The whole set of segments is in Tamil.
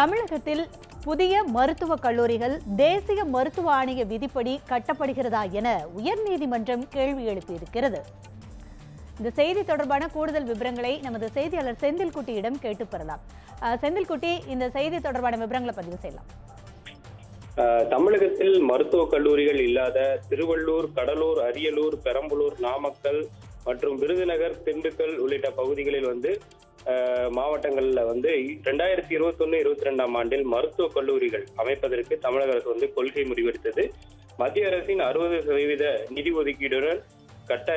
தமிழகத்தில் புதிய மருத்துவ கல்லூரிகள் தேசிய மருத்துவ ஆணைய விதிப்படி கட்டப்படுகிறதா என உயர்நீதிமன்றம் கேள்வி எழுப்பி இருக்கிறது. இந்த செய்தி தொடர்பான கூடுதல் விவரங்களை நமது செய்தியாளர் செந்தில்குட்டியிடம் கேட்டு பெறலாம். செந்தில்குட்டி, இந்த செய்தி தொடர்பான விவரங்களை பதிவு செய்யலாம். தமிழகத்தில் மருத்துவ கல்லூரிகள் இல்லாத திருவள்ளூர், கடலூர், அரியலூர், பெரம்பலூர், நாமக்கல் மற்றும் விருதுநகர், திண்டுக்கல் உள்ளிட்ட பகுதிகளில் மாவட்டங்கள்ல 2021-22 ஆண்டில் மருத்துவ கல்லூரிகள் அமைப்பதற்கு தமிழக அரசு கொள்கை முடிவெடுத்தது. மத்திய அரசின் 60% நிதி ஒதுக்கீடுடன் கட்ட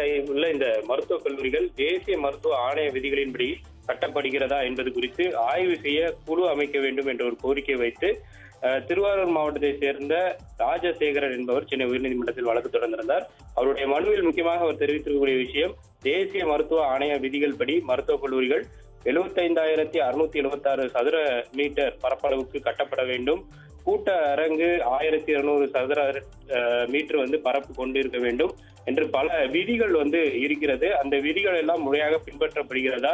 இந்த மருத்துவ கல்லூரிகள் தேசிய மருத்துவ ஆணைய விதிகளின்படி கட்டப்படுகிறதா என்பது குறித்து ஆய்வு செய்ய குழு அமைக்க வேண்டும் என்ற ஒரு கோரிக்கை வைத்து திருவாரூர் மாவட்டத்தை சேர்ந்த ராஜசேகரன் என்பவர் சென்னை உயர்நீதிமன்றத்தில் வழக்கு தொடர்ந்திருந்தார். அவருடைய மனுவில் முக்கியமாக அவர் தெரிவித்திருக்கக்கூடிய விஷயம், தேசிய மருத்துவ ஆணைய விதிகள் படி மருத்துவக் கல்லூரிகள் 75,676 சதுர மீட்டர் பரப்பளவுக்கு கட்டப்பட வேண்டும். கூட்ட அரங்கு 1,200 சதுர மீட்டர் பரப்பு கொண்டிருக்க வேண்டும் என்று பல விதிகள் இருக்கிறது. அந்த விதிகள் எல்லாம் முறையாக பின்பற்றப்படுகிறதா,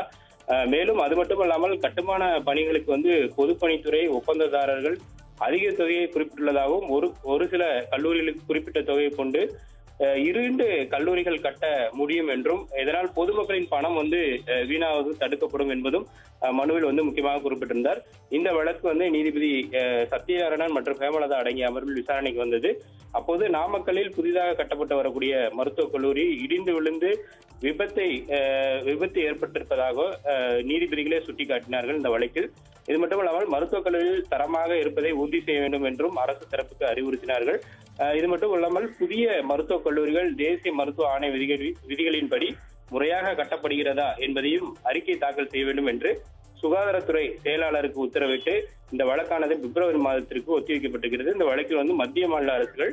மேலும் அது மட்டுமல்லாமல் கட்டுமான பணிகளுக்கு பொதுப்பணித்துறை ஒப்பந்ததாரர்கள் அதிக தொகையை குறிப்பிட்டுள்ளதாகவும் ஒரு சில கல்லூரிகளுக்கு குறிப்பிட்ட தொகையை கொண்டு 2 கல்லூரிகள் கட்ட முடியும் என்றும் இதனால் பொதுமக்களின் பணம் வீணாவது தடுக்கப்படும் என்பதும் மனுவில் முக்கியமாக குறிப்பிட்டிருந்தார். இந்த வழக்கு நீதிபதி சத்யநாராயணன் மற்றும் ஹேமலதா அடங்கிய அமர்வில் விசாரணைக்கு வந்தது. அப்போது நாமக்கல்லில் புதிதாக கட்டப்பட்டு வரக்கூடிய மருத்துவக் கல்லூரி இடிந்து விழுந்து விபத்து ஏற்பட்டிருப்பதாக நீதிபதிகளே சுட்டிக்காட்டினார்கள் இந்த வழக்கில். இது மட்டுமல்லாமல் மருத்துவக் கல்லூரியில் தரமாக இருப்பதை உறுதி செய்ய வேண்டும் என்றும் அரசு தரப்புக்கு அறிவுறுத்தினார்கள். இது மட்டும் இல்லாமல் புதிய மருத்துவக் கல்லூரிகள் தேசிய மருத்துவ ஆணைய விதிகளின்படி முறையாக கட்டப்படுகிறதா என்பதையும் அறிக்கை தாக்கல் செய்ய வேண்டும் என்று சுகாதாரத்துறை செயலாளருக்கு உத்தரவிட்டு இந்த வழக்கானது பிப்ரவரி மாதத்திற்கு ஒத்திவைக்கப்பட்டிருக்கிறது. இந்த வழக்கில் மத்திய மாநில அரசுகள்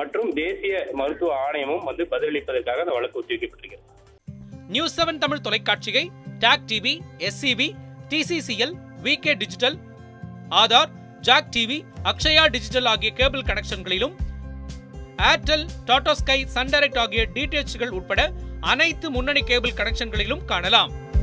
மற்றும் தேசிய மருத்துவ ஆணையமும் பதிலளிப்பதற்காக அந்த வழக்கு ஒத்திவைக்கப்பட்டிருக்கிறது. நியூஸ் 7 தமிழ் தொலைக்காட்சியை talk TV, SCV, TCCL, VK digital, Aadhaar, jack TV, Akshaya digital ஆகிய கேபிள் கனெக்ஷன்களிலும் Airtel, Tata sky, Sun Direct ஆகிய டிடிஎச்கள் உட்பட அனைத்து முன்னணி கேபிள் கனெக்ஷன்களிலும் காணலாம்.